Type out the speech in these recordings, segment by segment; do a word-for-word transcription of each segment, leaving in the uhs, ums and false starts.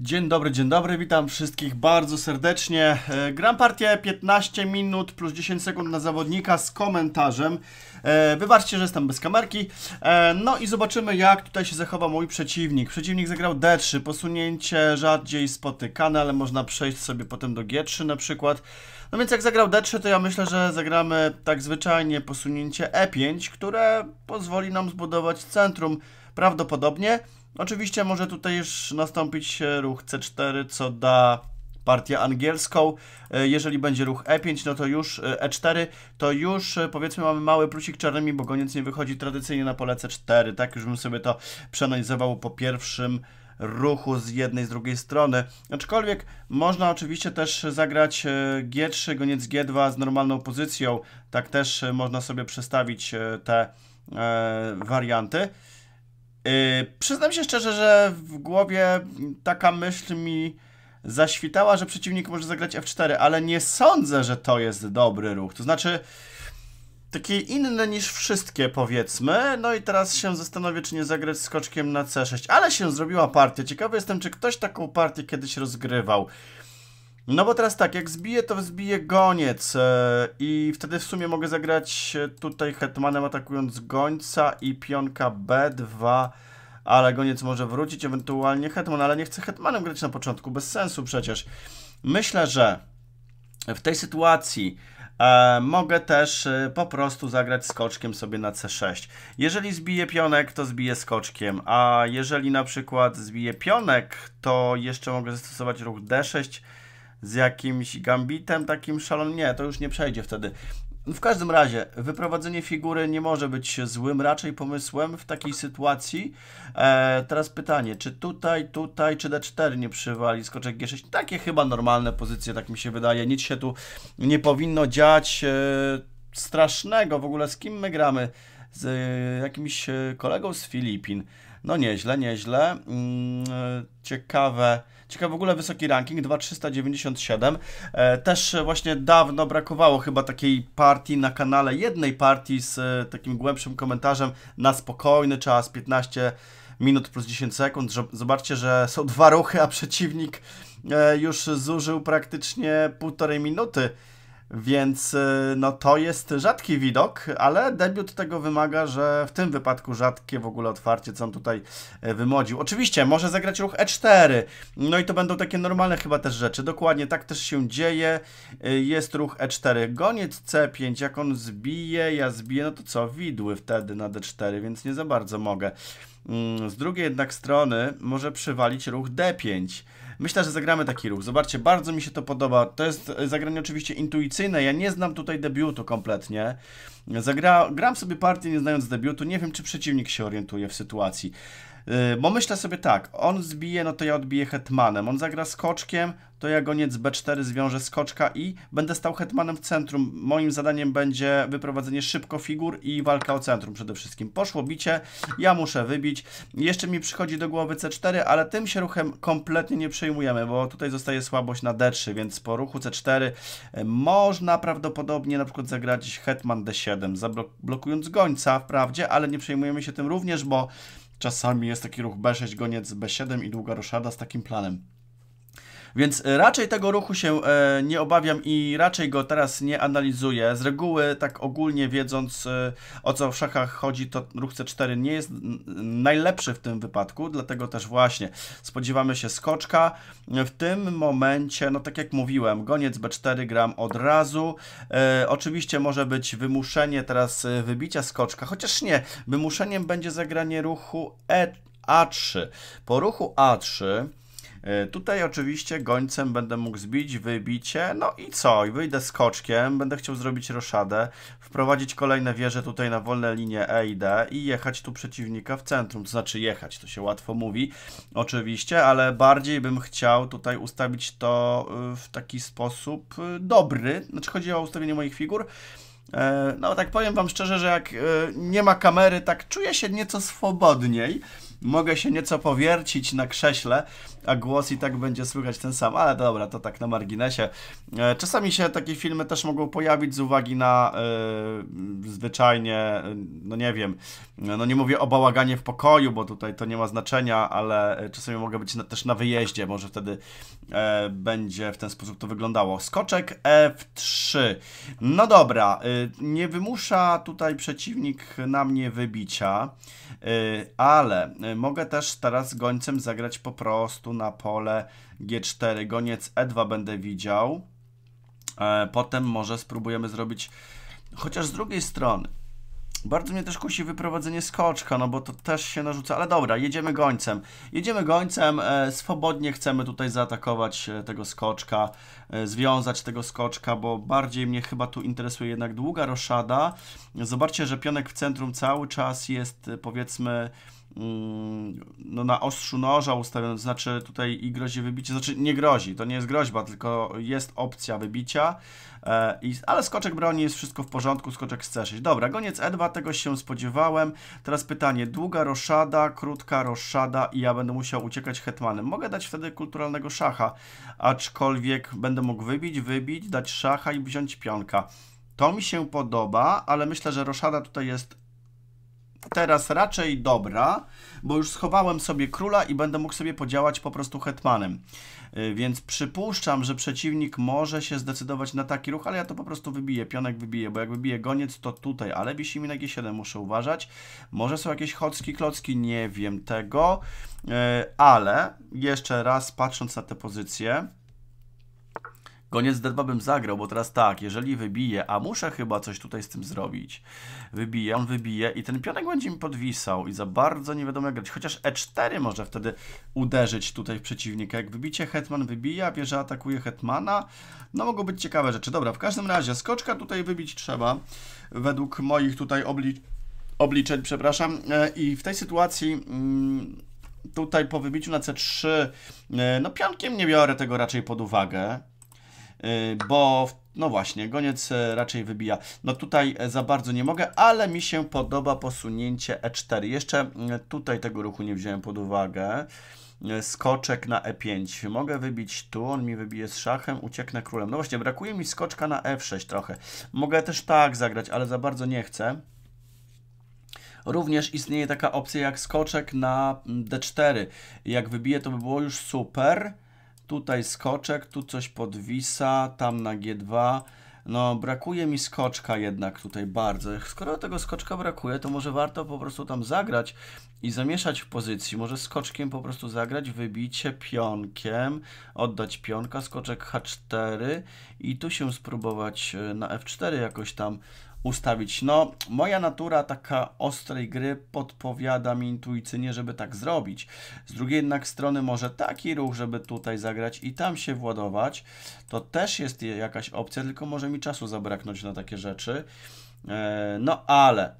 Dzień dobry, dzień dobry, witam wszystkich bardzo serdecznie. Gram partię piętnaście minut plus dziesięć sekund na zawodnika z komentarzem. Wybaczcie, że jestem bez kamerki. No i zobaczymy, jak tutaj się zachowa mój przeciwnik. Przeciwnik zagrał D trzy, posunięcie rzadziej spotykane, ale można przejść sobie potem do G trzy na przykład. No więc jak zagrał D trzy, to ja myślę, że zagramy tak zwyczajnie posunięcie E pięć, które pozwoli nam zbudować centrum prawdopodobnie. Oczywiście może tutaj już nastąpić ruch C cztery, co da partię angielską. Jeżeli będzie ruch E pięć, no to już E cztery, to już powiedzmy mamy mały plusik czarnymi, bo goniec nie wychodzi tradycyjnie na pole C cztery. Tak już bym sobie to przeanalizował po pierwszym ruchu z jednej, z drugiej strony. Aczkolwiek można oczywiście też zagrać G trzy, goniec G dwa z normalną pozycją. Tak też można sobie przestawić te e, warianty. Yy, przyznam się szczerze, że w głowie taka myśl mi zaświtała, że przeciwnik może zagrać F cztery, ale nie sądzę, że to jest dobry ruch. To znaczy taki inny niż wszystkie, powiedzmy. No i teraz się zastanowię, czy nie zagrać skoczkiem na C sześć. Ale się zrobiła partia. Ciekawy jestem, czy ktoś taką partię kiedyś rozgrywał. No bo teraz tak, jak zbiję, to zbiję goniec yy, i wtedy w sumie mogę zagrać tutaj hetmanem, atakując gońca i pionka B dwa, ale goniec może wrócić, ewentualnie hetman, ale nie chcę hetmanem grać na początku, bez sensu przecież. Myślę, że w tej sytuacji E, mogę też e, po prostu zagrać skoczkiem sobie na C sześć. Jeżeli zbiję pionek, to zbiję skoczkiem, a jeżeli na przykład zbiję pionek, to jeszcze mogę zastosować ruch D sześć z jakimś gambitem takim szalonym. Nie, to już nie przejdzie wtedy. W każdym razie wyprowadzenie figury nie może być złym raczej pomysłem w takiej sytuacji. E, teraz pytanie, czy tutaj, tutaj, czy D cztery nie przywali skoczek G sześć? Takie chyba normalne pozycje, tak mi się wydaje. Nic się tu nie powinno dziać e, strasznego. W ogóle z kim my gramy? Z e, jakimś kolegą z Filipin. No nieźle, nieźle. Mm, ciekawe. Ciekawe w ogóle wysoki ranking, dwa tysiące trzysta dziewięćdziesiąt siedem. E, też właśnie dawno brakowało chyba takiej partii na kanale, jednej partii z e, takim głębszym komentarzem na spokojny czas, piętnaście minut plus dziesięć sekund. Zobaczcie, że są dwa ruchy, a przeciwnik e, już zużył praktycznie półtorej minuty. Więc no to jest rzadki widok, ale debiut tego wymaga, że w tym wypadku rzadkie w ogóle otwarcie, co on tutaj wymodził. Oczywiście może zagrać ruch E cztery, no i to będą takie normalne chyba też rzeczy. Dokładnie tak też się dzieje, jest ruch E cztery, goniec C pięć, jak on zbije, ja zbiję, no to co, widły wtedy na D cztery, więc nie za bardzo mogę. Z drugiej jednak strony może przywalić ruch D pięć. Myślę, że zagramy taki ruch. Zobaczcie, bardzo mi się to podoba. To jest zagranie oczywiście intuicyjne. Ja nie znam tutaj debiutu kompletnie. Zagra... Gram sobie partię nie znając debiutu. Nie wiem, czy przeciwnik się orientuje w sytuacji. Yy, bo myślę sobie tak. On zbije, no to ja odbiję hetmanem. On zagra skoczkiem, to ja goniec B cztery zwiążę skoczka i będę stał hetmanem w centrum. Moim zadaniem będzie wyprowadzenie szybko figur i walka o centrum przede wszystkim. Poszło bicie, ja muszę wybić. Jeszcze mi przychodzi do głowy C cztery, ale tym się ruchem kompletnie nie przejmujemy, bo tutaj zostaje słabość na D trzy, więc po ruchu C cztery można prawdopodobnie na przykład zagrać hetman D siedem, zablokując gońca wprawdzie, ale nie przejmujemy się tym również, bo czasami jest taki ruch B sześć, goniec B siedem i długa roszada z takim planem. Więc raczej tego ruchu się e, nie obawiam i raczej go teraz nie analizuję. Z reguły tak ogólnie wiedząc e, o co w szachach chodzi, to ruch C cztery nie jest najlepszy w tym wypadku, dlatego też właśnie spodziewamy się skoczka. W tym momencie, no tak jak mówiłem, goniec B cztery gram od razu. E, oczywiście może być wymuszenie teraz wybicia skoczka, chociaż nie, wymuszeniem będzie zagranie ruchu e, A trzy. Po ruchu A trzy tutaj oczywiście gońcem będę mógł zbić wybicie, no i co? I wyjdę skoczkiem, będę chciał zrobić roszadę, wprowadzić kolejne wieże tutaj na wolne linie E i D i jechać tu przeciwnika w centrum, to znaczy jechać, to się łatwo mówi oczywiście, ale bardziej bym chciał tutaj ustawić to w taki sposób dobry, znaczy chodzi o ustawienie moich figur. No tak powiem wam szczerze, że jak nie ma kamery, tak czuję się nieco swobodniej. Mogę się nieco powiercić na krześle, a głos i tak będzie słychać ten sam, ale dobra, to tak na marginesie. Czasami się takie filmy też mogą pojawić z uwagi na yy, zwyczajnie, no nie wiem, no nie mówię o bałaganie w pokoju, bo tutaj to nie ma znaczenia, ale czasami mogę być na, też na wyjeździe, może wtedy yy, będzie w ten sposób to wyglądało. Skoczek F trzy. No dobra, yy, nie wymusza tutaj przeciwnik na mnie wybicia, yy, ale mogę też teraz gońcem zagrać po prostu na pole G cztery. Goniec E dwa będę widział. Potem może spróbujemy zrobić, chociaż z drugiej strony, bardzo mnie też kusi wyprowadzenie skoczka, no bo to też się narzuca, ale dobra, jedziemy gońcem. Jedziemy gońcem, e, swobodnie chcemy tutaj zaatakować tego skoczka, e, związać tego skoczka, bo bardziej mnie chyba tu interesuje jednak długa roszada. Zobaczcie, że pionek w centrum cały czas jest, powiedzmy, no na ostrzu noża ustawiony, to znaczy tutaj i grozi wybicie, znaczy nie grozi, to nie jest groźba, tylko jest opcja wybicia, e, i, ale skoczek broni, jest wszystko w porządku, skoczek z C sześć. Dobra, goniec E dwa, tego się spodziewałem. Teraz pytanie, długa roszada, krótka roszada i ja będę musiał uciekać hetmanem. Mogę dać wtedy kulturalnego szacha, aczkolwiek będę mógł wybić, wybić, dać szacha i wziąć pionka. To mi się podoba, ale myślę, że roszada tutaj jest teraz raczej dobra, bo już schowałem sobie króla i będę mógł sobie podziałać po prostu hetmanem. Więc przypuszczam, że przeciwnik może się zdecydować na taki ruch, ale ja to po prostu wybiję, pionek wybiję, bo jak wybiję goniec, to tutaj, ale wisi mi na G siedem, muszę uważać. Może są jakieś chocki, klocki, nie wiem tego, ale jeszcze raz patrząc na te pozycje, goniec D dwa bym zagrał, bo teraz tak, jeżeli wybiję, a muszę chyba coś tutaj z tym zrobić, wybiję, on wybije i ten pionek będzie mi podwisał i za bardzo nie wiadomo jak grać, chociaż E cztery może wtedy uderzyć tutaj w przeciwnika, jak wybicie hetman wybija, wieża atakuje hetmana, no mogą być ciekawe rzeczy. Dobra, w każdym razie skoczka tutaj wybić trzeba, według moich tutaj obli obliczeń, przepraszam, i w tej sytuacji... Mm, tutaj po wybiciu na C trzy, no pionkiem nie biorę tego raczej pod uwagę, bo no właśnie, goniec raczej wybija. No tutaj za bardzo nie mogę, ale mi się podoba posunięcie E cztery. Jeszcze tutaj tego ruchu nie wziąłem pod uwagę. Skoczek na E pięć. Mogę wybić tu, on mi wybije z szachem, ucieknę królem. No właśnie, brakuje mi skoczka na F sześć trochę. Mogę też tak zagrać, ale za bardzo nie chcę. Również istnieje taka opcja jak skoczek na D cztery. Jak wybiję, to by było już super. Tutaj skoczek, tu coś podwisa, tam na G dwa. No brakuje mi skoczka jednak tutaj bardzo. Skoro tego skoczka brakuje, to może warto po prostu tam zagrać i zamieszać w pozycji. Może skoczkiem po prostu zagrać, wybicie pionkiem, oddać pionka, skoczek H cztery i tu się spróbować na F cztery jakoś tam ustawić. No, moja natura taka ostrej gry podpowiada mi intuicyjnie, żeby tak zrobić. Z drugiej jednak strony może taki ruch, żeby tutaj zagrać i tam się władować, to też jest jakaś opcja, tylko może mi czasu zabraknąć na takie rzeczy. No, ale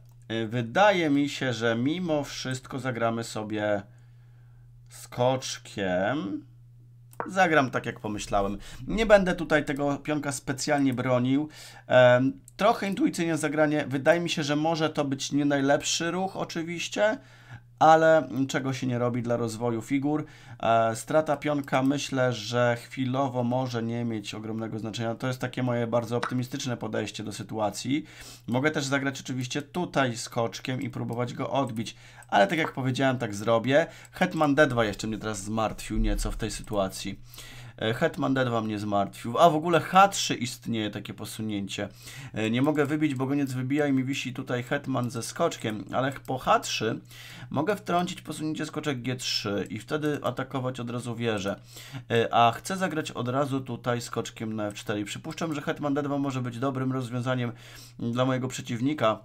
wydaje mi się, że mimo wszystko zagramy sobie skoczkiem. Zagram tak, jak pomyślałem. Nie będę tutaj tego pionka specjalnie bronił. Trochę intuicyjnie zagranie. Wydaje mi się, że może to być nie najlepszy ruch oczywiście, ale czego się nie robi dla rozwoju figur. Strata pionka myślę, że chwilowo może nie mieć ogromnego znaczenia. To jest takie moje bardzo optymistyczne podejście do sytuacji. Mogę też zagrać oczywiście tutaj skoczkiem i próbować go odbić, ale tak jak powiedziałem, tak zrobię. Hetman D dwa jeszcze mnie teraz zmartwił nieco w tej sytuacji. Hetman D dwa mnie zmartwił, a w ogóle H trzy istnieje takie posunięcie. Nie mogę wybić, bo goniec wybija i mi wisi tutaj hetman ze skoczkiem, ale po H trzy mogę wtrącić posunięcie skoczek G trzy i wtedy atakować od razu wieżę, a chcę zagrać od razu tutaj skoczkiem na F cztery. Przypuszczam, że hetman D dwa może być dobrym rozwiązaniem dla mojego przeciwnika.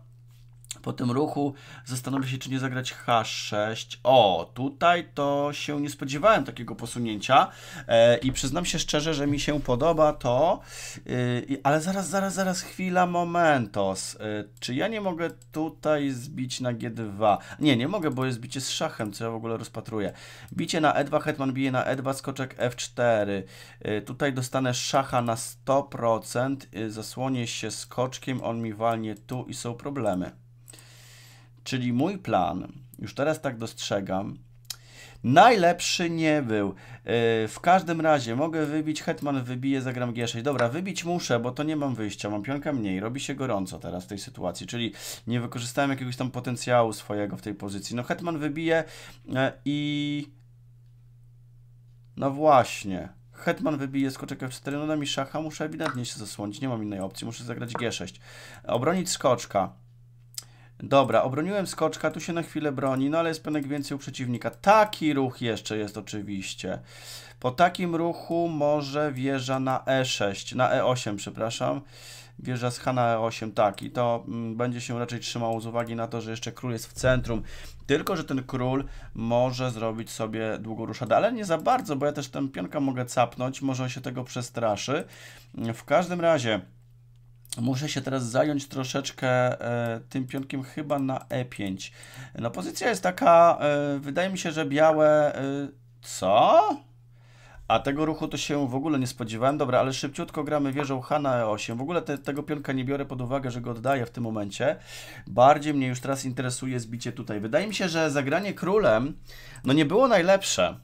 Po tym ruchu zastanowię się, czy nie zagrać H sześć. O, tutaj to się nie spodziewałem takiego posunięcia e, i przyznam się szczerze, że mi się podoba to, y, ale zaraz, zaraz, zaraz, chwila, momentos. Y, czy ja nie mogę tutaj zbić na G dwa? Nie, nie mogę, bo jest bicie z szachem, co ja w ogóle rozpatruję. Bicie na E dwa, hetman bije na E dwa, skoczek F cztery. Y, tutaj dostanę szacha na sto procent, y, zasłonię się skoczkiem, on mi walnie tu i są problemy. Czyli mój plan Już teraz tak dostrzegam. Najlepszy nie był. Yy, w każdym razie mogę wybić. Hetman wybije, zagram G sześć. Dobra, wybić muszę, bo to nie mam wyjścia. Mam pionka mniej. Robi się gorąco teraz w tej sytuacji. Czyli nie wykorzystałem jakiegoś tam potencjału swojego w tej pozycji. No hetman wybije yy, i... No właśnie. Hetman wybije, skoczek F cztery. No da mi szacha. Muszę ewidentnie się zasłonić. Nie mam innej opcji. Muszę zagrać G sześć. Obronić skoczka. Dobra, obroniłem skoczka, tu się na chwilę broni, no ale jest pionek więcej u przeciwnika. Taki ruch jeszcze jest oczywiście. Po takim ruchu może wieża na E sześć, na E osiem, przepraszam. Wieża z H na E osiem, tak. I to mm, będzie się raczej trzymało z uwagi na to, że jeszcze król jest w centrum. Tylko że ten król może zrobić sobie długą ruszadę, ale nie za bardzo, bo ja też tę pionka mogę capnąć, może on się tego przestraszy. W każdym razie... Muszę się teraz zająć troszeczkę e, tym pionkiem chyba na E pięć. No pozycja jest taka, e, wydaje mi się, że białe... E, co? A tego ruchu to się w ogóle nie spodziewałem. Dobra, ale szybciutko gramy wieżą H na E osiem. W ogóle te, tego pionka nie biorę pod uwagę, że go oddaję w tym momencie. Bardziej mnie już teraz interesuje zbicie tutaj. Wydaje mi się, że zagranie królem no nie było najlepsze.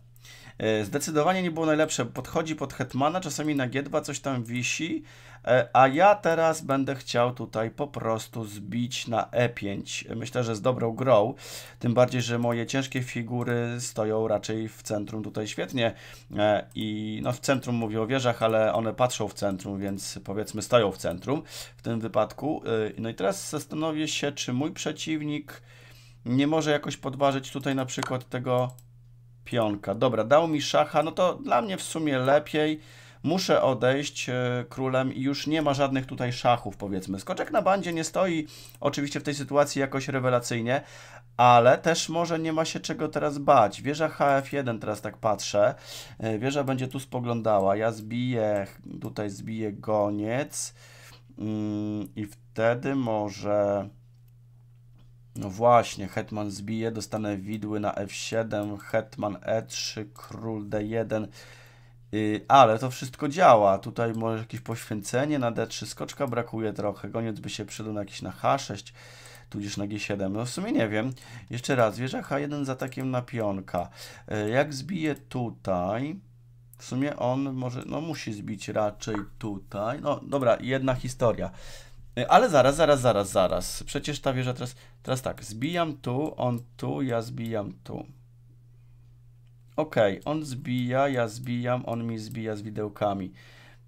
Zdecydowanie nie było najlepsze. Podchodzi pod hetmana, czasami na G dwa coś tam wisi, a ja teraz będę chciał tutaj po prostu zbić na E pięć. Myślę, że z dobrą grą, tym bardziej, że moje ciężkie figury stoją raczej w centrum tutaj świetnie i no w centrum mówię o wieżach, ale one patrzą w centrum, więc powiedzmy stoją w centrum w tym wypadku. No i teraz zastanowię się, czy mój przeciwnik nie może jakoś podważyć tutaj na przykład tego... Pionka. Dobra, dał mi szacha, no to dla mnie w sumie lepiej. Muszę odejść yy, królem i już nie ma żadnych tutaj szachów, powiedzmy. Skoczek na bandzie nie stoi oczywiście w tej sytuacji jakoś rewelacyjnie, ale też może nie ma się czego teraz bać. Wieża H F jeden, teraz tak patrzę. Yy, wieża będzie tu spoglądała. Ja zbiję, tutaj zbiję goniec yy, i wtedy może... No właśnie, hetman zbije, dostanę widły na F siedem, hetman E trzy, król D jeden, yy, ale to wszystko działa. Tutaj może jakieś poświęcenie na D trzy, skoczka brakuje trochę, goniec by się przydał na jakiś na H sześć, tudzież na G siedem. No w sumie nie wiem. Jeszcze raz, wieża H jeden z atakiem na pionka. Yy, jak zbije tutaj... W sumie on może, no musi zbić raczej tutaj. No dobra, jedna historia. Ale zaraz, zaraz, zaraz, zaraz. Przecież ta wieża teraz... Teraz tak, zbijam tu, on tu, ja zbijam tu. Okej, okay, on zbija, ja zbijam, on mi zbija z widełkami.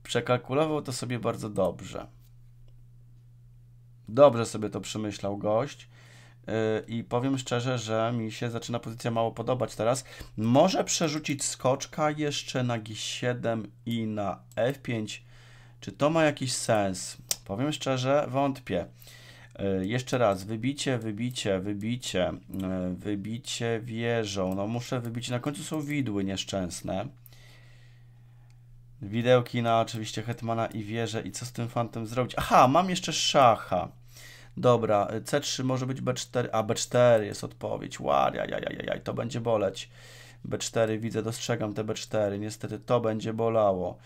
Przekalkulował to sobie bardzo dobrze. Dobrze sobie to przemyślał gość. Yy, I powiem szczerze, że mi się zaczyna pozycja mało podobać teraz. Może przerzucić skoczka jeszcze na G siedem i na F pięć. Czy to ma jakiś sens? Powiem szczerze, wątpię. Yy, jeszcze raz, wybicie, wybicie, wybicie, yy, wybicie wieżą. No muszę wybić, na końcu są widły nieszczęsne. Widełki na oczywiście hetmana i wieżę. I co z tym fantem zrobić? Aha, mam jeszcze szacha. Dobra, C trzy może być B cztery, a B cztery jest odpowiedź. Wow, jaj, jaj, jaj, to będzie boleć. B cztery widzę, dostrzegam te B cztery. Niestety to będzie bolało.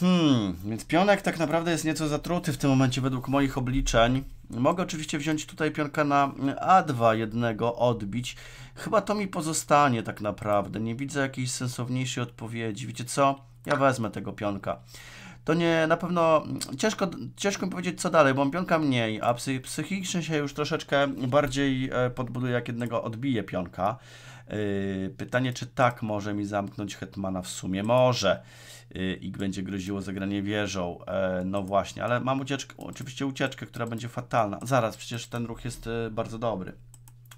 Hmm, więc pionek tak naprawdę jest nieco zatruty w tym momencie według moich obliczeń. Mogę oczywiście wziąć tutaj pionka na A dwa jednego, odbić. Chyba to mi pozostanie tak naprawdę. Nie widzę jakiejś sensowniejszej odpowiedzi. Wiecie co? Ja wezmę tego pionka. To nie, na pewno ciężko, ciężko mi powiedzieć co dalej, bo mam pionka mniej, a psychicznie się już troszeczkę bardziej podbuduję, jak jednego odbiję pionka. Yy, pytanie, czy tak może mi zamknąć hetmana w sumie? Może. I będzie groziło zagranie wieżą. No właśnie, ale mam ucieczkę, oczywiście ucieczkę, która będzie fatalna. Zaraz, przecież ten ruch jest bardzo dobry.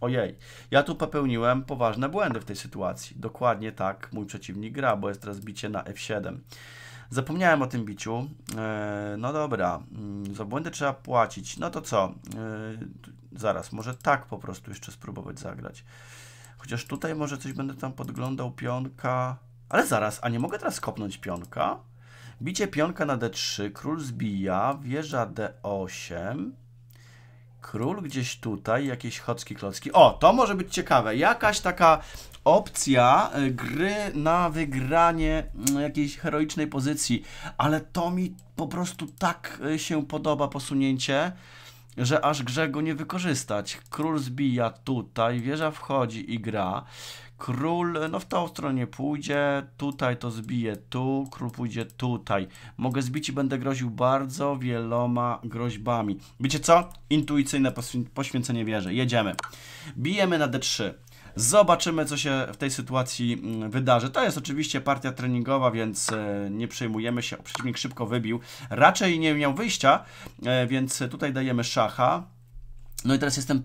Ojej, ja tu popełniłem poważne błędy w tej sytuacji. Dokładnie tak mój przeciwnik gra, bo jest teraz bicie na F siedem. Zapomniałem o tym biciu. No dobra, za błędy trzeba płacić. No to co? Zaraz, może tak po prostu jeszcze spróbować zagrać. Chociaż tutaj może coś będę tam podglądał pionka... Ale zaraz, a nie mogę teraz kopnąć pionka? Bicie pionka na D trzy, król zbija, wieża D osiem, król gdzieś tutaj, jakieś chocki, klocki. O, to może być ciekawe, jakaś taka opcja gry na wygranie jakiejś heroicznej pozycji, ale to mi po prostu tak się podoba posunięcie, że aż grze go nie wykorzystać. Król zbija tutaj, wieża wchodzi i gra. Król, no w tą stronę pójdzie, tutaj to zbije tu, król pójdzie tutaj. Mogę zbić i będę groził bardzo wieloma groźbami. Wiecie co? Intuicyjne poświęcenie wieży. Jedziemy. Bijemy na D trzy. Zobaczymy, co się w tej sytuacji wydarzy. To jest oczywiście partia treningowa, więc nie przejmujemy się. Przeciwnik szybko wybił. Raczej nie miał wyjścia, więc tutaj dajemy szacha. No i teraz jestem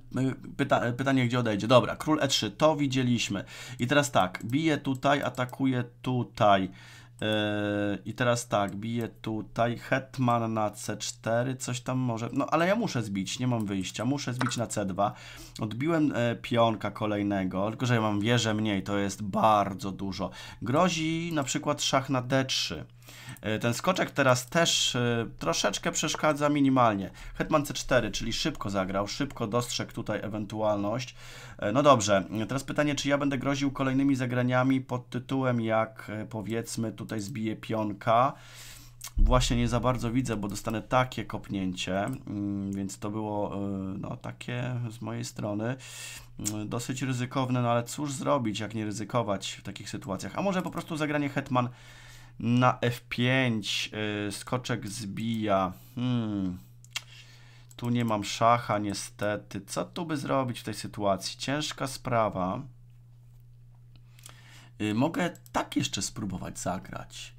pyta pytanie, gdzie odejdzie. Dobra, król E trzy, to widzieliśmy. I teraz tak, bije tutaj, atakuje tutaj. Yy, I teraz tak, bije tutaj. Hetman na C cztery, coś tam może. No ale ja muszę zbić, nie mam wyjścia. Muszę zbić na C dwa. Odbiłem e, pionka kolejnego, tylko że ja mam wieżę mniej, to jest bardzo dużo. Grozi na przykład szach na D trzy. Ten skoczek teraz też troszeczkę przeszkadza minimalnie. Hetman C cztery, czyli szybko zagrał, szybko dostrzegł tutaj ewentualność. No dobrze, teraz pytanie, czy ja będę groził kolejnymi zagraniami pod tytułem, jak powiedzmy tutaj zbiję pionka. Właśnie nie za bardzo widzę, bo dostanę takie kopnięcie, więc to było no, takie z mojej strony dosyć ryzykowne, no ale cóż zrobić, jak nie ryzykować w takich sytuacjach. A może po prostu zagranie hetman na F pięć, yy, skoczek zbija, hmm. Tu nie mam szacha niestety, co tu by zrobić w tej sytuacji, ciężka sprawa, yy, mogę tak jeszcze spróbować zagrać,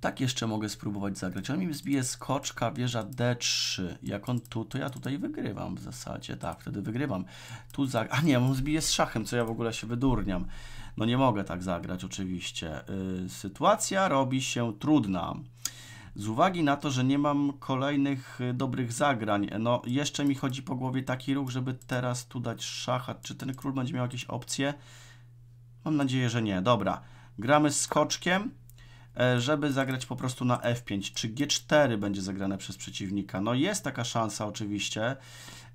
tak jeszcze mogę spróbować zagrać, on mi zbije skoczka, wieża D trzy, jak on tu, to ja tutaj wygrywam w zasadzie, tak, wtedy wygrywam, tu za... a nie, on zbije z szachem, co ja w ogóle się wydurniam. No nie mogę tak zagrać oczywiście. Yy, sytuacja robi się trudna. Z uwagi na to, że nie mam kolejnych dobrych zagrań, no jeszcze mi chodzi po głowie taki ruch, żeby teraz tu dać szacha. Czy ten król będzie miał jakieś opcje? Mam nadzieję, że nie. Dobra, gramy z skoczkiem, żeby zagrać po prostu na F pięć. Czy G cztery będzie zagrane przez przeciwnika? No jest taka szansa oczywiście.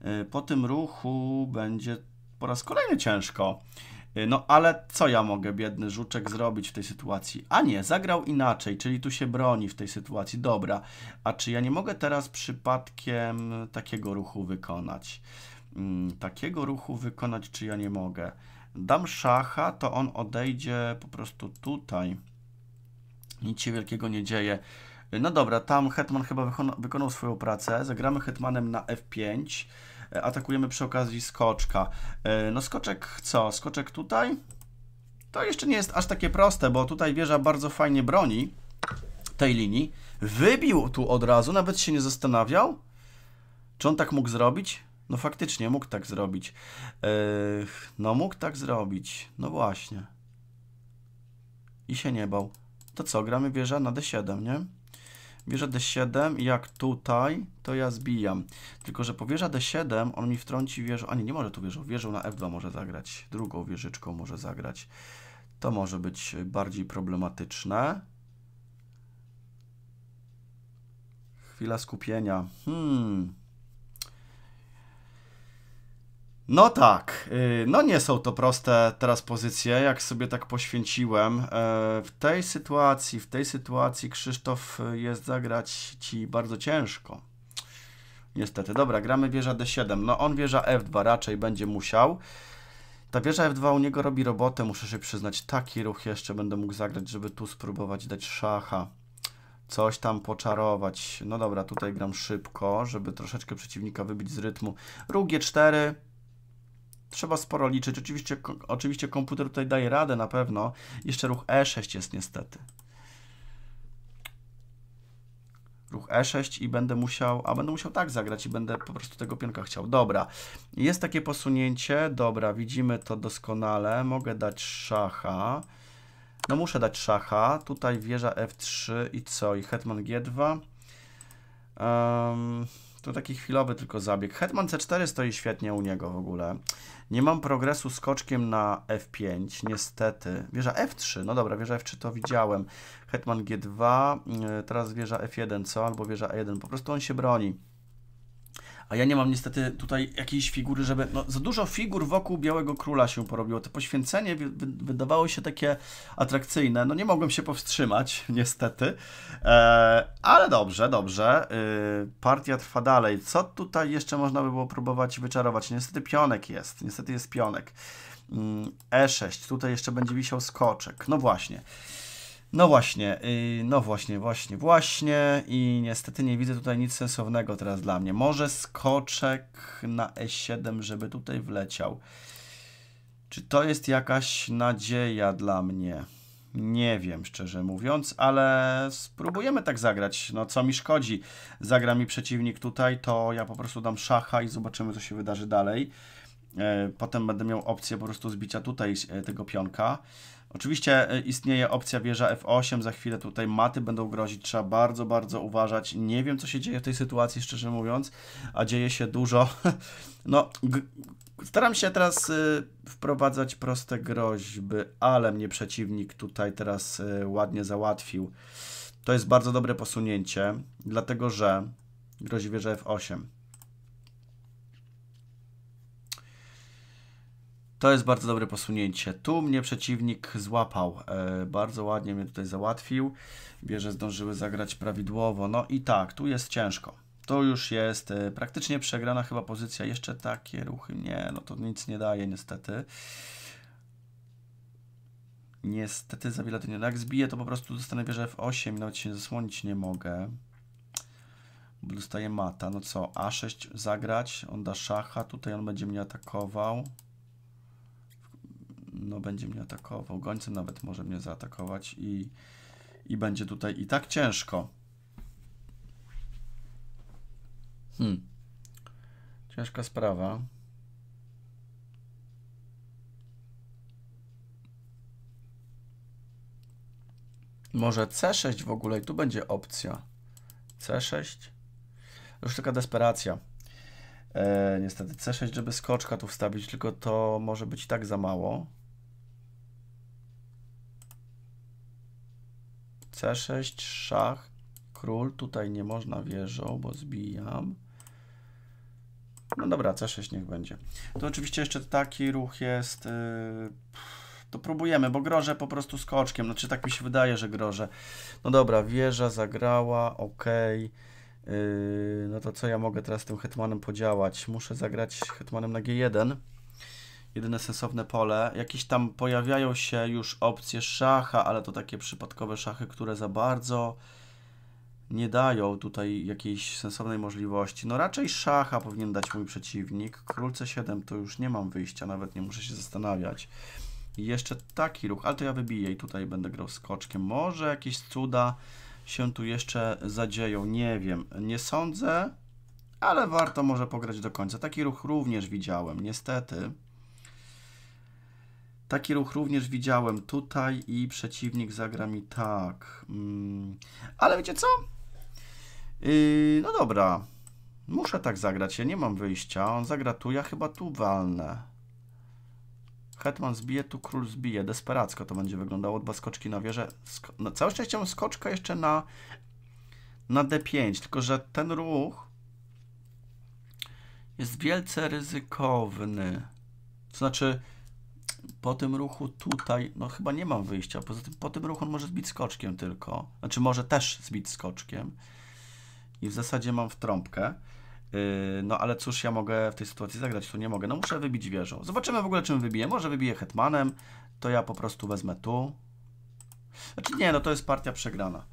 Yy, po tym ruchu będzie po raz kolejny ciężko. No ale co ja mogę, biedny żuczek, zrobić w tej sytuacji? A nie, zagrał inaczej, czyli tu się broni w tej sytuacji. Dobra, a czy ja nie mogę teraz przypadkiem takiego ruchu wykonać? Hmm, takiego ruchu wykonać, czy ja nie mogę? Dam szacha, to on odejdzie po prostu tutaj. Nic się wielkiego nie dzieje. No dobra, tam hetman chyba wykonał swoją pracę. Zagramy hetmanem na F pięć. Atakujemy przy okazji skoczka. No skoczek co? Skoczek tutaj? To jeszcze nie jest aż takie proste, bo tutaj wieża bardzo fajnie broni tej linii. Wybił tu od razu, nawet się nie zastanawiał. Czy on tak mógł zrobić? No faktycznie, mógł tak zrobić. No mógł tak zrobić. No właśnie. I się nie bał. To co? Gramy wieża na D siedem, nie? Wieża D siedem, jak tutaj, to ja zbijam. Tylko że po wieża D siedem on mi wtrąci wieżą. A nie, nie może tu wieżą. Wieżą na F dwa może zagrać. Drugą wieżyczką może zagrać. To może być bardziej problematyczne. Chwila skupienia. Hmm. No tak, no nie są to proste teraz pozycje, jak sobie tak poświęciłem. W tej sytuacji, w tej sytuacji Krzysztof jest zagrać ci bardzo ciężko. Niestety, dobra, gramy wieża D siedem, no on wieża F dwa raczej będzie musiał. Ta wieża F dwa u niego robi robotę, muszę się przyznać, taki ruch jeszcze będę mógł zagrać, żeby tu spróbować dać szacha. Coś tam poczarować, no dobra, tutaj gram szybko, żeby troszeczkę przeciwnika wybić z rytmu. Ruch G cztery. Trzeba sporo liczyć. Oczywiście, oczywiście komputer tutaj daje radę na pewno. Jeszcze ruch E sześć jest niestety. Ruch E sześć i będę musiał... A, będę musiał tak zagrać i będę po prostu tego pionka chciał. Dobra. Jest takie posunięcie. Dobra, widzimy to doskonale. Mogę dać szacha. No muszę dać szacha. Tutaj wieża F trzy i co? I hetman G dwa. Um... To taki chwilowy tylko zabieg. Hetman C cztery stoi świetnie u niego w ogóle. Nie mam progresu skoczkiem na F pięć, niestety. Wieża F trzy, no dobra, wieża F trzy to widziałem. Hetman G dwa, teraz wieża F jeden, co? Albo wieża E jeden, po prostu on się broni. a ja nie mam niestety tutaj jakiejś figury, żeby... No, za dużo figur wokół Białego Króla się porobiło. To poświęcenie wydawało się takie atrakcyjne. No nie mogłem się powstrzymać, niestety. E, ale dobrze, dobrze. E, partia trwa dalej. Co tutaj jeszcze można by było próbować wyczarować? Niestety pionek jest. Niestety jest pionek. E sześć. Tutaj jeszcze będzie wisiał skoczek. No właśnie. No właśnie, no właśnie, właśnie, właśnie i niestety nie widzę tutaj nic sensownego teraz dla mnie. Może skoczek na E siedem, żeby tutaj wleciał. Czy to jest jakaś nadzieja dla mnie? Nie wiem, szczerze mówiąc, ale spróbujemy tak zagrać. No co mi szkodzi? Zagra mi przeciwnik tutaj, to ja po prostu dam szacha i zobaczymy, co się wydarzy dalej. Potem będę miał opcję po prostu zbicia tutaj tego pionka. Oczywiście istnieje opcja wieża F osiem, za chwilę tutaj maty będą grozić, trzeba bardzo, bardzo uważać. Nie wiem, co się dzieje w tej sytuacji, szczerze mówiąc, a dzieje się dużo. No, staram się teraz y, wprowadzać proste groźby, ale mnie przeciwnik tutaj teraz y, ładnie załatwił. To jest bardzo dobre posunięcie, dlatego że grozi wieża F osiem. To jest bardzo dobre posunięcie. Tu mnie przeciwnik złapał. E, bardzo ładnie mnie tutaj załatwił. Wieże zdążyły zagrać prawidłowo. No i tak, tu jest ciężko. To już jest e, praktycznie przegrana chyba pozycja. Jeszcze takie ruchy. Nie, no to nic nie daje niestety. Niestety za wiele to nie da. Jak zbiję, to po prostu dostanę wieżę F osiem. Nawet się zasłonić nie mogę. Bo dostaję mata. No co, A sześć zagrać. On da szacha. Tutaj on będzie mnie atakował. No będzie mnie atakował, gońcem nawet może mnie zaatakować i, i będzie tutaj i tak ciężko. Hmm. Ciężka sprawa. Może C sześć w ogóle i tu będzie opcja. C sześć? Już taka desperacja. E, niestety C sześć, żeby skoczka tu wstawić, tylko to może być i tak za mało. C sześć, szach, król, tutaj nie można wieżą, bo zbijam. No dobra, C sześć niech będzie. To oczywiście jeszcze taki ruch jest, yy, to próbujemy, bo grożę po prostu skoczkiem, znaczy tak mi się wydaje, że grożę. No dobra, wieża zagrała, ok. Yy, no to co ja mogę teraz tym hetmanem podziałać? Muszę zagrać hetmanem na G jeden. Jedyne sensowne pole. Jakieś tam pojawiają się już opcje szacha, ale to takie przypadkowe szachy, które za bardzo nie dają tutaj jakiejś sensownej możliwości. No raczej szacha powinien dać mój przeciwnik. Król C siedem to już nie mam wyjścia, nawet nie muszę się zastanawiać. I jeszcze taki ruch, ale to ja wybiję i tutaj będę grał skoczkiem. Może jakieś cuda się tu jeszcze zadzieją, nie wiem. Nie sądzę, ale warto może pograć do końca. Taki ruch również widziałem, niestety. Taki ruch również widziałem tutaj i przeciwnik zagra mi tak. Mm. Ale wiecie co? Yy, no dobra. Muszę tak zagrać. Ja nie mam wyjścia. On zagra tu. Ja chyba tu walnę. Hetman zbije, tu król zbije. Desperacko to będzie wyglądało. Dwa skoczki na wieżę. Sko no, całe szczęście mam skoczka jeszcze na, na D pięć. Tylko że ten ruch jest wielce ryzykowny. To znaczy... Po tym ruchu tutaj, no chyba nie mam wyjścia, poza tym po tym ruchu on może zbić skoczkiem tylko, znaczy może też zbić skoczkiem i w zasadzie mam w trąbkę, yy, no ale cóż ja mogę w tej sytuacji zagrać, tu nie mogę, no muszę wybić wieżą, zobaczymy w ogóle czym wybiję, może wybiję hetmanem, to ja po prostu wezmę tu, znaczy nie, no to jest partia przegrana,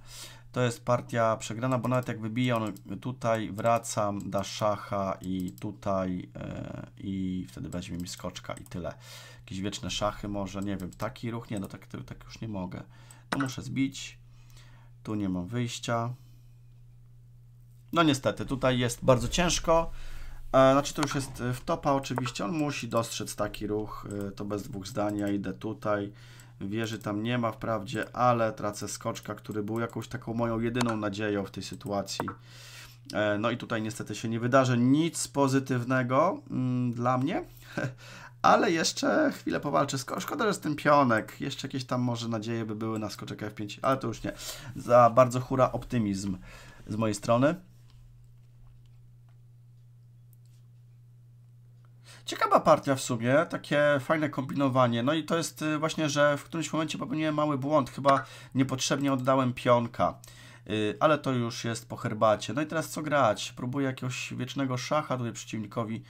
to jest partia przegrana, bo nawet jak wybiję on tutaj, wracam, da szacha i tutaj yy, i wtedy weźmie mi skoczka i tyle. Jakieś wieczne szachy może, nie wiem, taki ruch, nie, no tak, tak już nie mogę. No muszę zbić, tu nie mam wyjścia. No niestety, tutaj jest bardzo ciężko, e, znaczy to już jest wtopa oczywiście, on musi dostrzec taki ruch, e, to bez dwóch zdań, ja idę tutaj, wieży tam nie ma wprawdzie, ale tracę skoczka, który był jakąś taką moją jedyną nadzieją w tej sytuacji. E, no i tutaj niestety się nie wydarzy nic pozytywnego mm, dla mnie, ale jeszcze chwilę powalczę. Szkoda, że jest ten pionek. Jeszcze jakieś tam może nadzieje by były na skoczek F pięć, ale to już nie. Za bardzo hura optymizm z mojej strony. Ciekawa partia w sumie, takie fajne kombinowanie. No i to jest właśnie, że w którymś momencie popełniłem mały błąd. Chyba niepotrzebnie oddałem pionka. Ale to już jest po herbacie. No i teraz co grać? Próbuję jakiegoś wiecznego szacha tutaj przeciwnikowi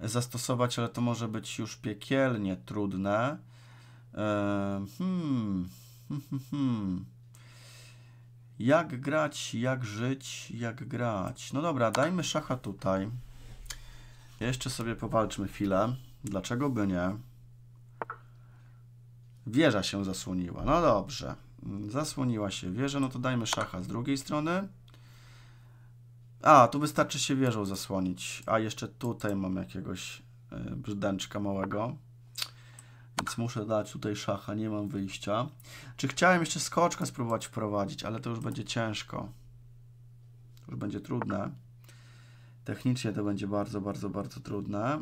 zastosować, ale to może być już piekielnie trudne. Hmm. Jak grać, jak żyć, jak grać? No dobra, dajmy szacha tutaj. Jeszcze sobie powalczmy chwilę. Dlaczego by nie? Wieża się zasłoniła. No dobrze. Zasłoniła się wieża, no to dajmy szacha z drugiej strony. A, tu wystarczy się wieżą zasłonić. A, jeszcze tutaj mam jakiegoś y, brzdęczka małego. Więc muszę dać tutaj szacha, nie mam wyjścia. Czy chciałem jeszcze skoczka spróbować wprowadzić, ale to już będzie ciężko. To już będzie trudne. Technicznie to będzie bardzo, bardzo, bardzo trudne.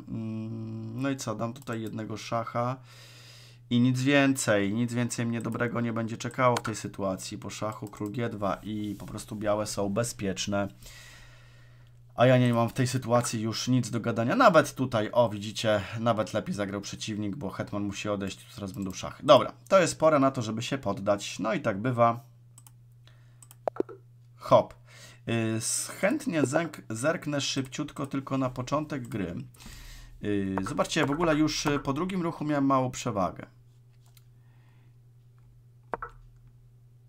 No i co, dam tutaj jednego szacha i nic więcej. Nic więcej mnie dobrego nie będzie czekało w tej sytuacji. Po szachu król G dwa i po prostu białe są bezpieczne. A ja nie mam w tej sytuacji już nic do gadania. Nawet tutaj, o widzicie, nawet lepiej zagrał przeciwnik, bo hetman musi odejść, tu zaraz będą szachy. Dobra, to jest pora na to, żeby się poddać. No i tak bywa. Hop. Yy, chętnie zerknę szybciutko tylko na początek gry. Yy, zobaczcie, w ogóle już po drugim ruchu miałem małą przewagę.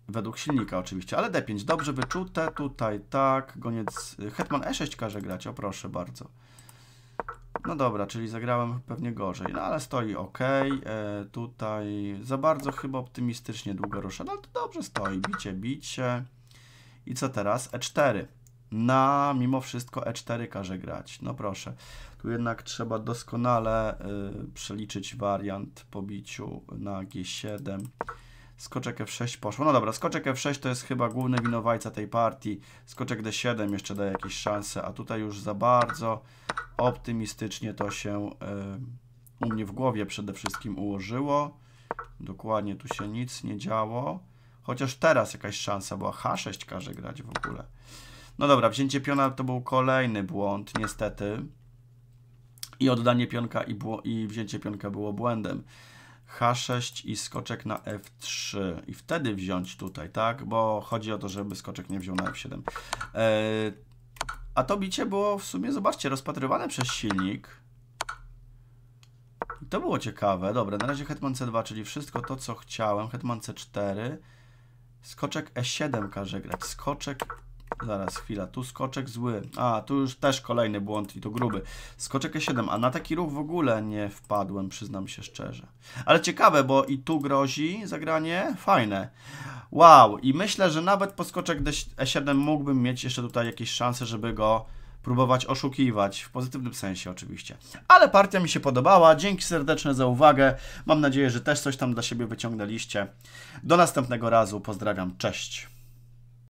Według silnika oczywiście, ale D pięć dobrze wyczute, tutaj tak, goniec, hetman E sześć każe grać, o proszę bardzo. No dobra, czyli zagrałem pewnie gorzej, no ale stoi ok, e, tutaj za bardzo chyba optymistycznie długo rusza, no ale to dobrze stoi, bicie, bicie. I co teraz? E cztery. Na mimo wszystko E cztery każe grać, no proszę. Tu jednak trzeba doskonale y, przeliczyć wariant po biciu na G siedem. Skoczek F sześć poszło. No dobra, skoczek F sześć to jest chyba główny winowajca tej partii. Skoczek D siedem jeszcze daje jakieś szanse, a tutaj już za bardzo optymistycznie to się y, u mnie w głowie przede wszystkim ułożyło. Dokładnie, tu się nic nie działo. Chociaż teraz jakaś szansa była. H sześć każe grać w ogóle. No dobra, wzięcie piona to był kolejny błąd, niestety. I oddanie pionka i, i wzięcie pionka było błędem. H sześć i skoczek na F trzy i wtedy wziąć tutaj, tak? Bo chodzi o to, żeby skoczek nie wziął na F siedem. Yy, a to bicie było w sumie, zobaczcie, rozpatrywane przez silnik. I to było ciekawe. Dobra, na razie hetman C dwa, czyli wszystko to, co chciałem. Hetman C cztery. Skoczek E siedem każe grać. Skoczek... Zaraz, chwila. Tu skoczek zły. A, tu już też kolejny błąd i to gruby. Skoczek E siedem, a na taki ruch w ogóle nie wpadłem, przyznam się szczerze. Ale ciekawe, bo i tu grozi zagranie. Fajne. Wow. I myślę, że nawet po skoczek E siedem mógłbym mieć jeszcze tutaj jakieś szanse, żeby go próbować oszukiwać. W pozytywnym sensie oczywiście. Ale partia mi się podobała. Dzięki serdeczne za uwagę. Mam nadzieję, że też coś tam dla siebie wyciągnęliście. Do następnego razu. Pozdrawiam. Cześć.